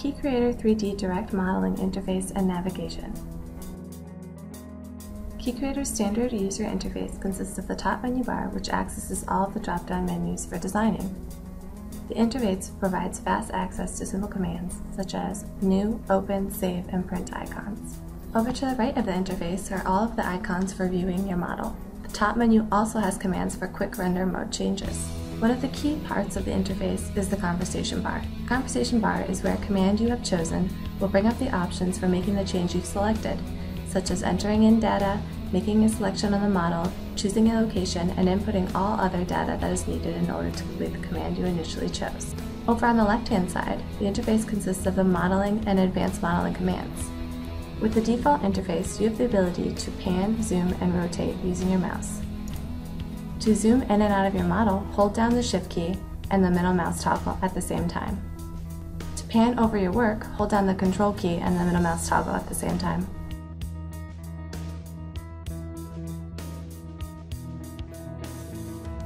KeyCreator 3D Direct Modeling Interface and Navigation. KeyCreator's standard user interface consists of the top menu bar, which accesses all of the drop-down menus for designing. The interface provides fast access to simple commands, such as New, Open, Save, and Print icons. Over to the right of the interface are all of the icons for viewing your model. The top menu also has commands for quick render mode changes. One of the key parts of the interface is the conversation bar. The conversation bar is where a command you have chosen will bring up the options for making the change you've selected, such as entering in data, making a selection on the model, choosing a location, and inputting all other data that is needed in order to complete the command you initially chose. Over on the left-hand side, the interface consists of the modeling and advanced modeling commands. With the default interface, you have the ability to pan, zoom, and rotate using your mouse. To zoom in and out of your model, hold down the Shift key and the middle mouse toggle at the same time. To pan over your work, hold down the Control key and the middle mouse toggle at the same time.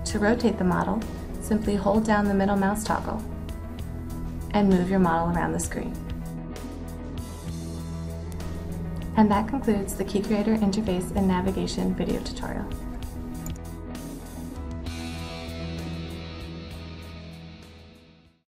To rotate the model, simply hold down the middle mouse toggle and move your model around the screen. And that concludes the KeyCreator Interface and Navigation video tutorial.